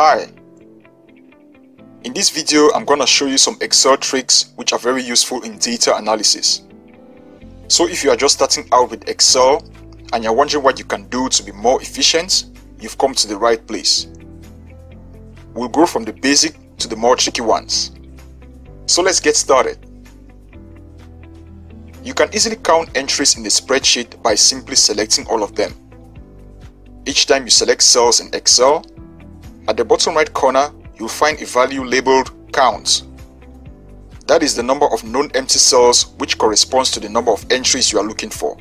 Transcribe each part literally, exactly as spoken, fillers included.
Hi! In this video, I'm going to show you some Excel tricks which are very useful in data analysis. So if you are just starting out with Excel and you're wondering what you can do to be more efficient, you've come to the right place. We'll go from the basic to the more tricky ones. So let's get started. You can easily count entries in the spreadsheet by simply selecting all of them. Each time you select cells in Excel, at the bottom right corner, you'll find a value labeled count. That is the number of known empty cells which corresponds to the number of entries you are looking for.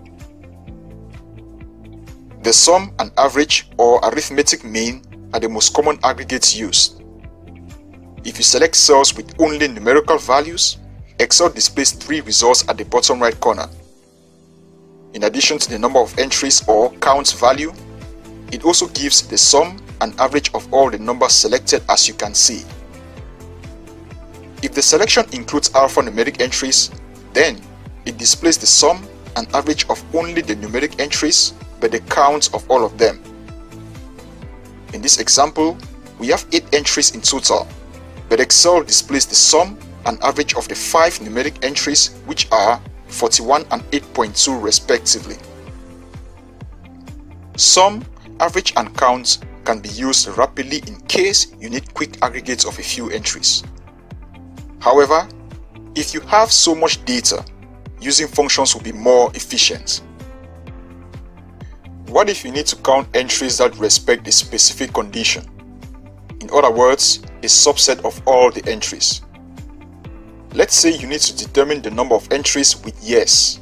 The sum and average or arithmetic mean are the most common aggregates used. If you select cells with only numerical values, Excel displays three results at the bottom right corner. In addition to the number of entries or count value, it also gives the sum and average of all the numbers selected, as you can see. If the selection includes alphanumeric entries, then it displays the sum and average of only the numeric entries but the count of all of them. In this example, we have eight entries in total, but Excel displays the sum and average of the five numeric entries, which are forty-one and eight point two respectively. Sum, average and count can be used rapidly in case you need quick aggregates of a few entries. However, if you have so much data, using functions will be more efficient. What if you need to count entries that respect a specific condition? In other words, a subset of all the entries. Let's say you need to determine the number of entries with yes.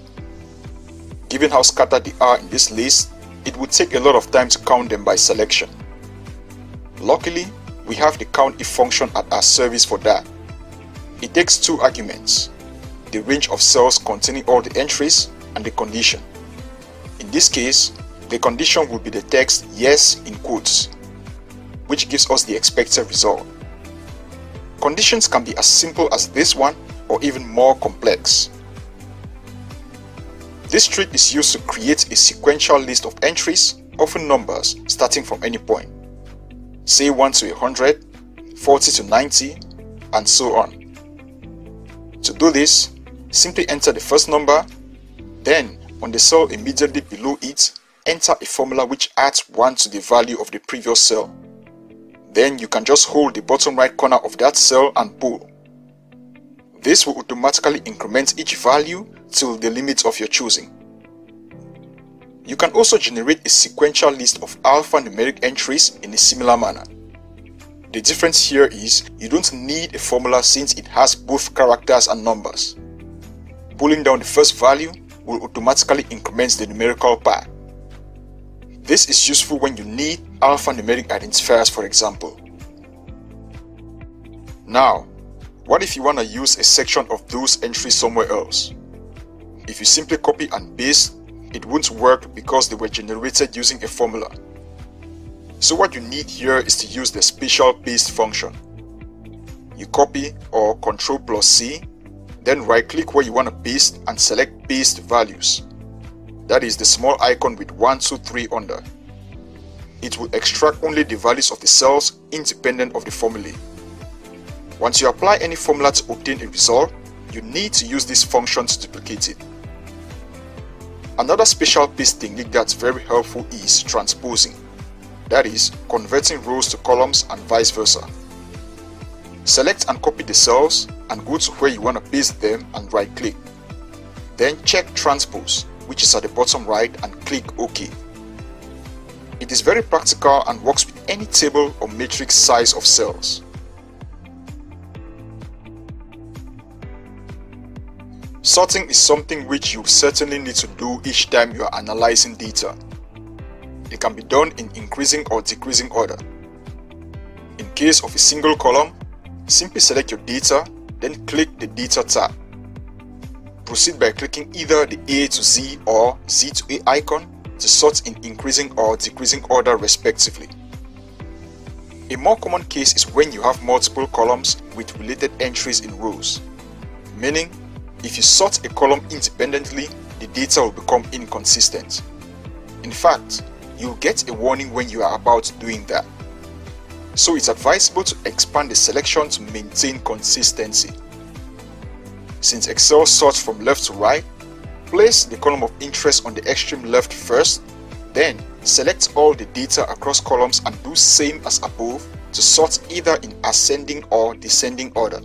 Given how scattered they are in this list, it would take a lot of time to count them by selection. Luckily, we have the COUNTIF function at our service for that. It takes two arguments, the range of cells containing all the entries and the condition. In this case, the condition will be the text yes in quotes, which gives us the expected result. Conditions can be as simple as this one or even more complex. This trick is used to create a sequential list of entries, often numbers, starting from any point. Say one to one hundred, forty to ninety, and so on. To do this, simply enter the first number, then on the cell immediately below it, enter a formula which adds one to the value of the previous cell. Then you can just hold the bottom right corner of that cell and pull. This will automatically increment each value till the limit of your choosing. You can also generate a sequential list of alphanumeric entries in a similar manner. The difference here is you don't need a formula since it has both characters and numbers. Pulling down the first value will automatically increment the numerical part. This is useful when you need alphanumeric identifiers, for example. Now, what if you want to use a section of those entries somewhere else? If you simply copy and paste, it won't work because they were generated using a formula. So what you need here is to use the spatial paste function. You copy or control plus C, then right click where you want to paste and select paste values. That is the small icon with one, two, three under. It will extract only the values of the cells independent of the formulae. Once you apply any formula to obtain a result, you need to use this function to duplicate it. Another spatial paste technique that's very helpful is transposing, that is, converting rows to columns and vice versa. Select and copy the cells and go to where you want to paste them and right-click. Then check Transpose, which is at the bottom right, and click OK. It is very practical and works with any table or matrix size of cells. Sorting is something which you certainly need to do each time you are analyzing data. It can be done in increasing or decreasing order. In case of a single column, simply select your data, then click the Data tab. Proceed by clicking either the A to Z or Z to A icon to sort in increasing or decreasing order respectively. A more common case is when you have multiple columns with related entries in rows, meaning if you sort a column independently, the data will become inconsistent. In fact, you'll get a warning when you are about doing that. so it's advisable to expand the selection to maintain consistency. Since Excel sorts from left to right, place the column of interest on the extreme left first, then select all the data across columns and do same as above to sort either in ascending or descending order.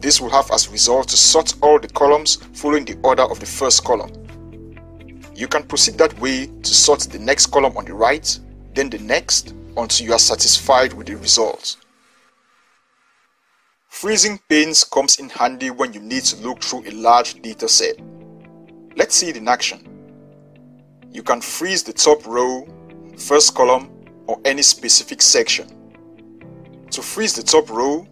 This will have as result to sort all the columns following the order of the first column. You can proceed that way to sort the next column on the right, then the next, until you are satisfied with the result. Freezing panes comes in handy when you need to look through a large data set. Let's see it in action. You can freeze the top row, first column, or any specific section. To freeze the top row,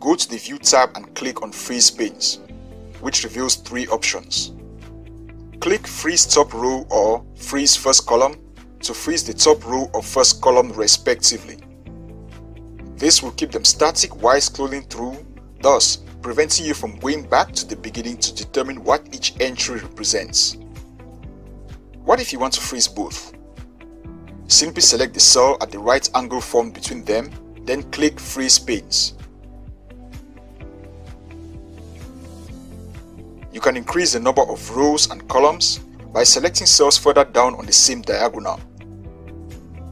go to the View tab and click on Freeze Panes, which reveals three options. Click Freeze Top Row or Freeze First Column to freeze the top row or first column respectively. This will keep them static while scrolling through, thus preventing you from going back to the beginning to determine what each entry represents. What if you want to freeze both? Simply select the cell at the right angle formed between them, then click Freeze Panes. You can increase the number of rows and columns by selecting cells further down on the same diagonal.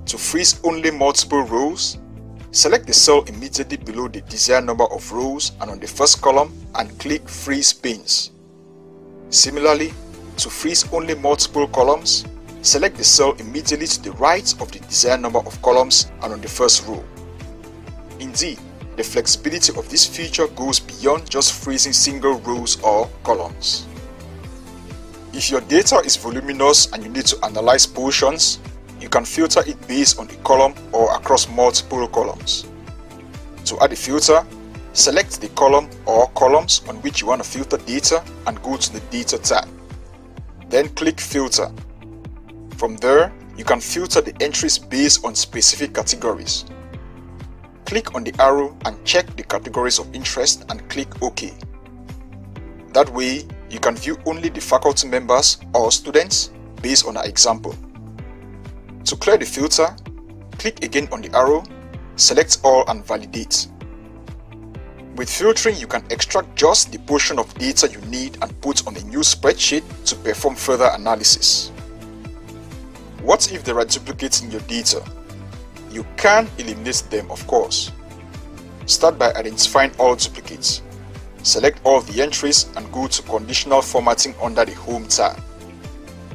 To freeze only multiple rows, select the cell immediately below the desired number of rows and on the first column and click Freeze Panes. Similarly, to freeze only multiple columns, select the cell immediately to the right of the desired number of columns and on the first row. Indeed, the flexibility of this feature goes beyond just freezing single rows or columns. If your data is voluminous and you need to analyze portions, you can filter it based on a column or across multiple columns. To add a filter, select the column or columns on which you want to filter data and go to the Data tab. Then click Filter. From there, you can filter the entries based on specific categories. Click on the arrow and check the categories of interest and click OK. That way, you can view only the faculty members or students based on our example. To clear the filter, click again on the arrow, select all and validate. With filtering, you can extract just the portion of data you need and put on a new spreadsheet to perform further analysis. What if there are duplicates in your data? You can eliminate them, of course. Start by identifying all duplicates. Select all the entries and go to Conditional Formatting under the Home tab.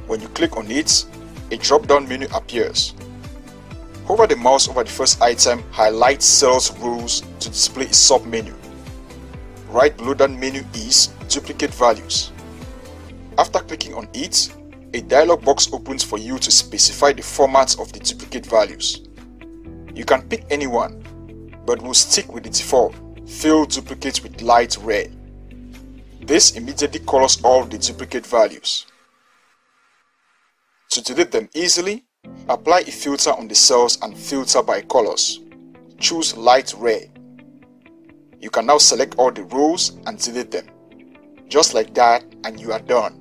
When you click on it, a drop-down menu appears. Hover the mouse over the first item, highlight Cells Rules to display a sub-menu. Right below that menu is Duplicate Values. After clicking on it, a dialog box opens for you to specify the format of the duplicate values. You can pick anyone, but we'll stick with the default, fill duplicates with light red. This immediately colors all the duplicate values. To delete them easily, apply a filter on the cells and filter by colors. Choose light red. You can now select all the rows and delete them. Just like that, and you are done.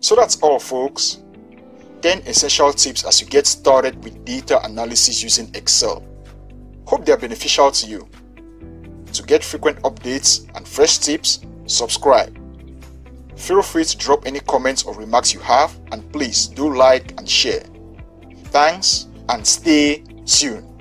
So that's all, folks. ten essential tips as you get started with data analysis using Excel. Hope they are beneficial to you. To get frequent updates and fresh tips, subscribe. Feel free to drop any comments or remarks you have, and please do like and share. Thanks and stay tuned.